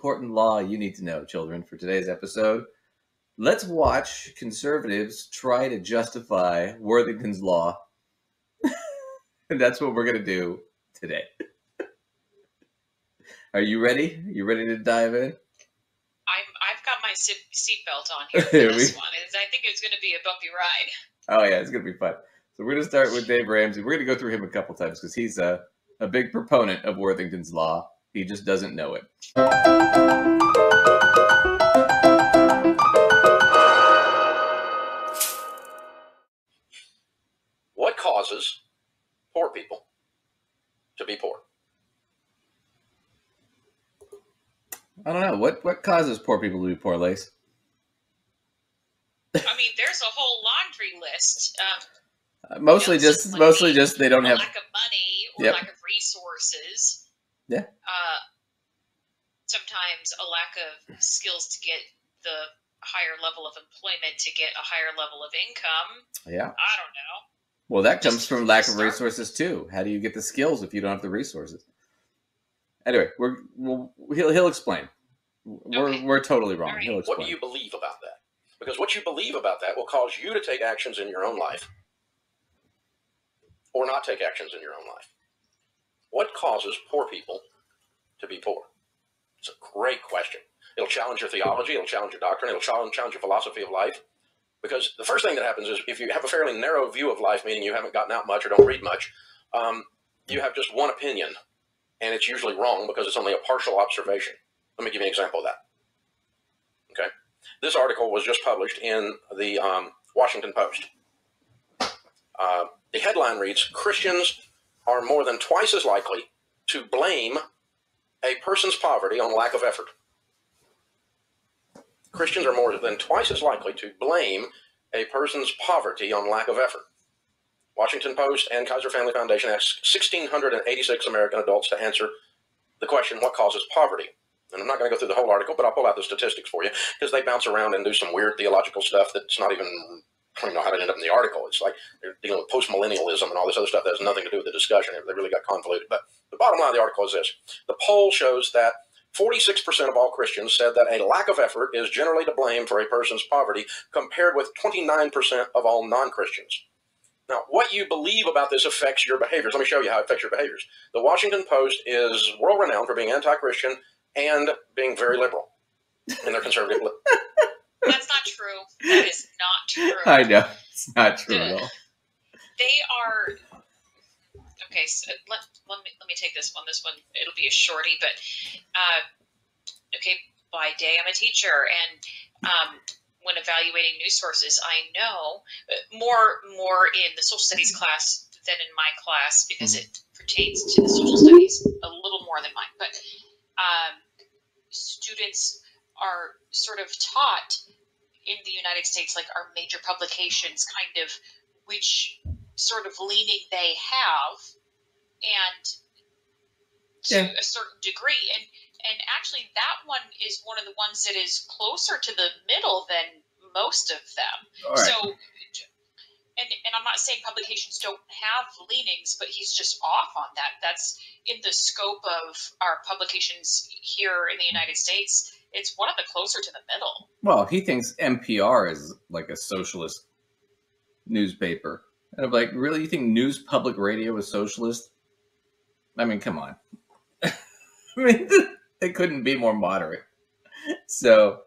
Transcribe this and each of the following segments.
important law you need to know, children, for today's episode. Let's watch conservatives try to justify Worthington's law. And that's what we're going to do today. Are you ready? You ready to dive in? I've got my seatbelt on here for this one. I think it's going to be a bumpy ride. Oh, yeah, it's going to be fun. So we're going to start with Dave Ramsey. We're going to go through him a couple times because he's a big proponent of Worthington's law. He just doesn't know it. What causes poor people to be poor? I don't know. What causes poor people to be poor, Lace? I mean, there's a whole laundry list. Mostly just they don't have lack of money or lack of resources. Yeah. Sometimes a lack of skills to get the higher level of employment to get a higher level of income. Yeah. I don't know. Well, that comes from lack of resources too. How do you get the skills if you don't have the resources? Anyway, he'll explain. We're totally wrong. Right. He'll explain. What do you believe about that? Because what you believe about that will cause you to take actions in your own life or not take actions in your own life. What causes poor people to be poor? It's a great question. It'll challenge your theology. It'll challenge your doctrine. It'll challenge your philosophy of life. Because the first thing that happens is if you have a fairly narrow view of life, meaning you haven't gotten out much or don't read much, you have just one opinion. And it's usually wrong because it's only a partial observation. Let me give you an example of that. Okay. This article was just published in the Washington Post. The headline reads, Christians are more than twice as likely to blame a person's poverty on lack of effort. Christians are more than twice as likely to blame a person's poverty on lack of effort. Washington Post and Kaiser Family Foundation asked 1,686 American adults to answer the question, what causes poverty? And I'm not going to go through the whole article, but I'll pull out the statistics for you because they bounce around and do some weird theological stuff that's not even, I don't even know how to end up in the article. It's like they're dealing with post-millennialism and all this other stuff that has nothing to do with the discussion. They really got convoluted. But the bottom line of the article is this. The poll shows that 46% of all Christians said that a lack of effort is generally to blame for a person's poverty compared with 29% of all non-Christians. Now, what you believe about this affects your behaviors. Let me show you how it affects your behaviors. The Washington Post is world-renowned for being anti-Christian and being very liberal in their conservative. That's not true. That is not true. I know. It's not true at all. They are... Okay, so let me take this one. This one, it'll be a shorty, but... Okay, by day, I'm a teacher, and... when evaluating news sources, I know more in the social studies class than in my class because it pertains to the social studies a little more than mine. But students are sort of taught in the United States, like our major publications, kind of which sort of leaning they have, and to a certain degree. And actually, that one is one of the ones that is closer to the middle than most of them. Right. So, and I'm not saying publications don't have leanings, but he's just off on that. That's in the scope of our publications here in the United States. It's one of the closer to the middle. Well, he thinks NPR is like a socialist newspaper. And I'm like, really? You think News Public Radio is socialist? I mean, come on. I mean... It couldn't be more moderate. So,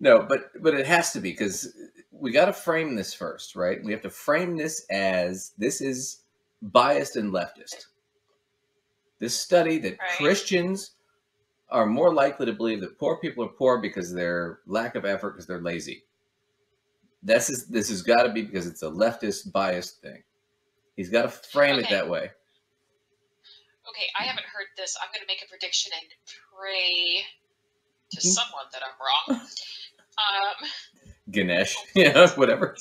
no, but it has to be because we got to frame this first, right? We have to frame this as this is biased and leftist. This study that Christians are more likely to believe that poor people are poor because of their lack of effort, because they're lazy. This has got to be because it's a leftist biased thing. He's got to frame it that way. Okay, I haven't heard this. I'm going to make a prediction and pray to someone that I'm wrong. Ganesh, whatever.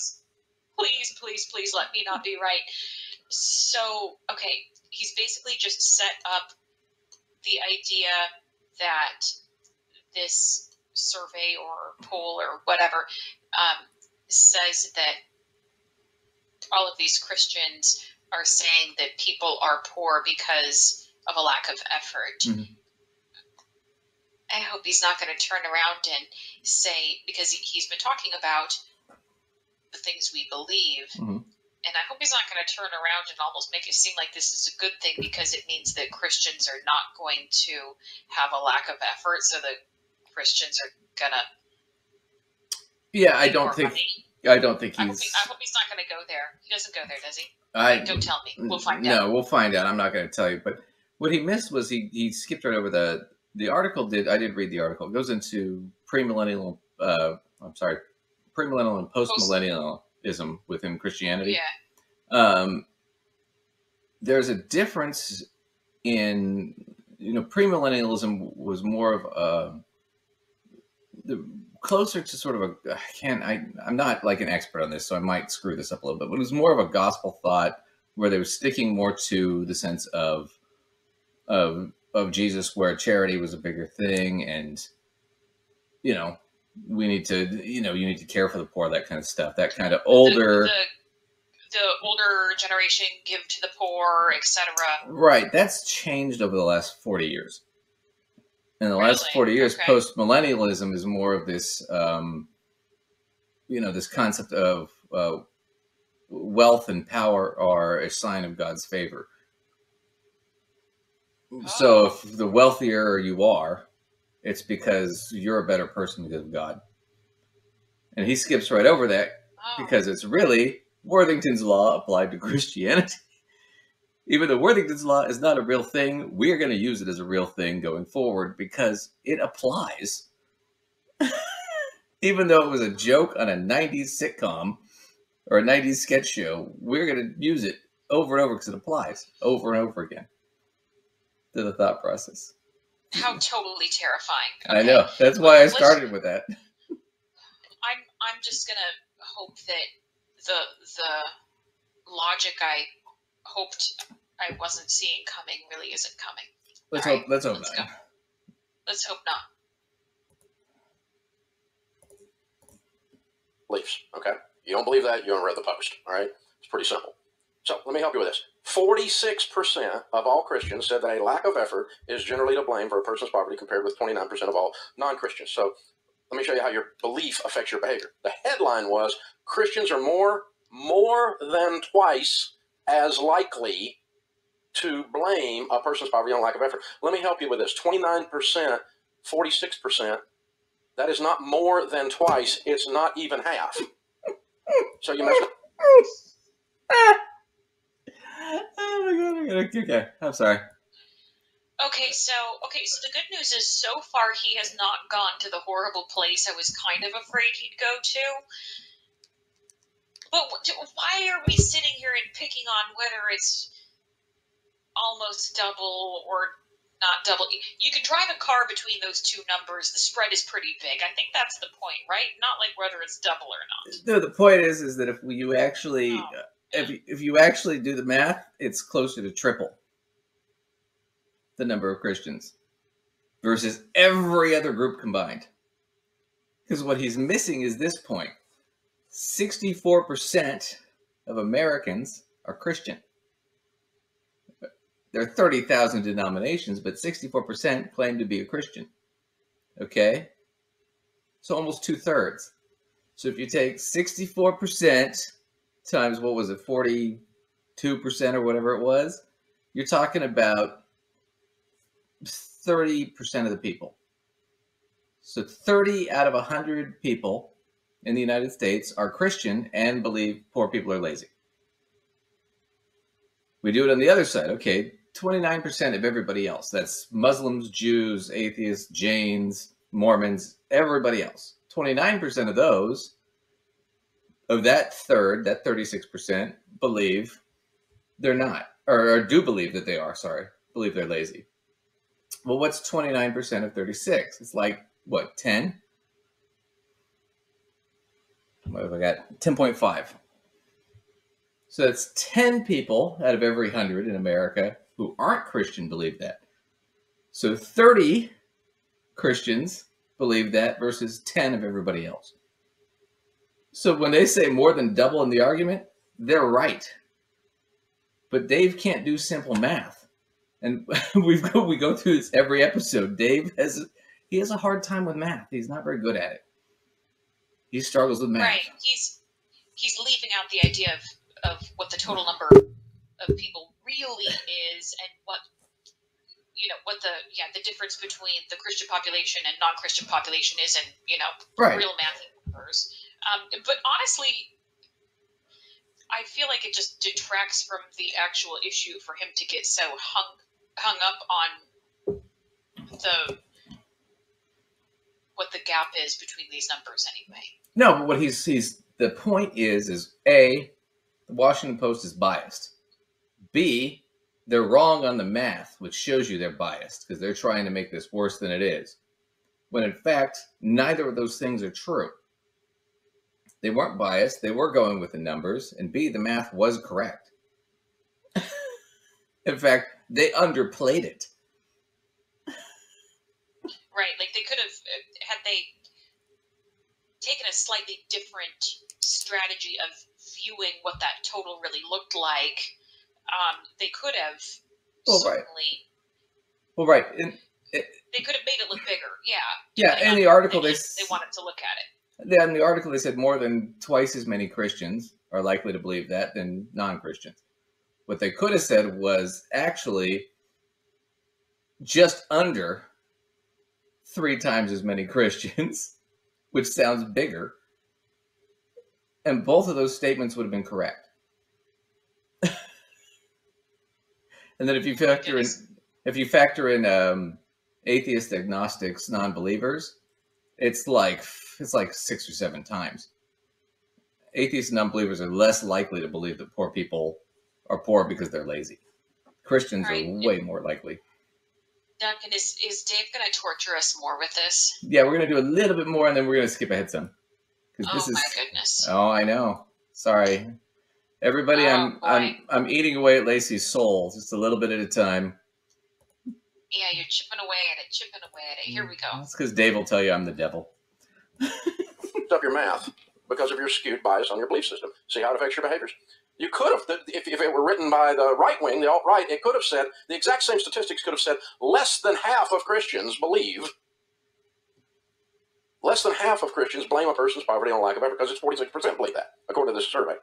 Please let me not be right. So, okay, he's basically just set up the idea that this survey or poll or whatever says that all of these Christians are saying that people are poor because of a lack of effort. Mm-hmm. I hope he's not going to turn around and say, because he's been talking about the things we believe, and I hope he's not going to turn around and almost make it seem like this is a good thing because it means that Christians are not going to have a lack of effort, so that Christians are going to... Yeah, I hope he's not going to go there. He doesn't go there, does he? Don't tell me. We'll find out. No, we'll find out. I'm not going to tell you. But what he missed was he skipped right over the article. I did read the article. It goes into premillennial. Premillennial and postmillennialism within Christianity. Yeah. There's a difference in premillennialism was more of closer to sort of a, I'm not like an expert on this, so I might screw this up a little bit, but it was more of a gospel thought where they were sticking more to the sense of Jesus, where charity was a bigger thing. And, we need to, you need to care for the poor, that kind of stuff, that kind of older, the older generation, give to the poor, etc. Right. That's changed over the last 40 years. In the last 40 years, okay. Post-millennialism is more of this, this concept of wealth and power are a sign of God's favor. Oh. So if the wealthier you are, it's because you're a better person because of God. And he skips right over that because it's really Worthington's law applied to Christianity. Even though Worthington's law is not a real thing, we're going to use it as a real thing going forward because it applies. Even though it was a joke on a 90s sitcom or a 90s sketch show, we're going to use it over and over because it applies over and over again to the thought process. How totally terrifying. Okay. I know. That's why I started with that. I'm just going to hope that the logic I hoped I wasn't seeing coming really isn't coming. Let's hope not. Let's hope not. Beliefs. Okay. You don't believe that, you don't read the post. All right. It's pretty simple. So let me help you with this. 46% of all Christians said that a lack of effort is generally to blame for a person's poverty, compared with 29% of all non-Christians. So let me show you how your belief affects your behavior. The headline was, Christians are more than twice as likely to blame a person's poverty on lack of effort. Let me help you with this. 29%, 46%, that is not more than twice. It's not even half. So you messed up. Oh my God, okay, I'm sorry. Okay, so the good news is so far he has not gone to the horrible place I was kind of afraid he'd go to. But why are we sitting here and picking on whether it's almost double or not double? You can drive a car between those two numbers. The spread is pretty big. I think that's the point, right? Not like whether it's double or not. No, the point is that if you actually do the math, it's closer to triple the number of Christians versus every other group combined. Because what he's missing is this point. 64% of Americans are Christian. There are 30,000 denominations, but 64% claim to be a Christian. Okay? So almost 2/3. So if you take 64% times, what was it, 42% or whatever it was, you're talking about 30% of the people. So 30 out of 100 people in the United States are Christian and believe poor people are lazy. We do it on the other side. Okay, 29% of everybody else. That's Muslims, Jews, atheists, Jains, Mormons, everybody else. 29% of those, of that third, that 36%, believe they're not, or do believe that they are, sorry, believe they're lazy. Well, what's 29% of 36? It's like, what, 10? What have I got? 10.5. So that's 10 people out of every 100 in America who aren't Christian believe that. So 30 Christians believe that versus 10 of everybody else. So when they say more than double in the argument, they're right. But Dave can't do simple math. And we go through this every episode. Dave has He has a hard time with math. He's not very good at it. He struggles with math. Right. He's leaving out the idea of what the total number of people really is, and what, you know, what the difference between the Christian population and non-Christian population is, and, you know, right, real math numbers. But honestly, I feel like it just detracts from the actual issue for him to get so hung up on what the gap is between these numbers anyway. No, but what he sees, the point is A, the Washington Post is biased. B, they're wrong on the math, which shows you they're biased because they're trying to make this worse than it is. When in fact, neither of those things are true. They weren't biased. They were going with the numbers. And B, the math was correct. In fact, they underplayed it. Right. Like, they could have, had they taken a slightly different strategy of viewing what that total really looked like, they could have certainly. They could have made it look bigger. Yeah. Yeah. In the article, they wanted to look at it. Then the article, they said more than twice as many Christians are likely to believe that than non-Christians. What they could have said was actually just under 3 times as many Christians, which sounds bigger. And both of those statements would have been correct. And then if you factor in, atheists, agnostics, non-believers, it's like 6 or 7 times. Atheists and non-believers are less likely to believe that poor people are poor because they're lazy. Christians are way more likely. Duncan, is Dave going to torture us more with this? Yeah, we're going to do a little bit more, and then we're going to skip ahead some. Oh, my goodness. Oh, I know. Sorry. Everybody, I'm eating away at Lacey's soul, just a little bit at a time. Yeah, you're chipping away at it, chipping away at it. Here we go. That's because Dave will tell you I'm the devil. Up your math because of your skewed bias on your belief system. See how it affects your behaviors. You could have, if it were written by the right wing, the alt-right, it could have said, the exact same statistics could have said, less than half of Christians blame a person's poverty on lack of effort, because it's 46% believe that, according to this survey.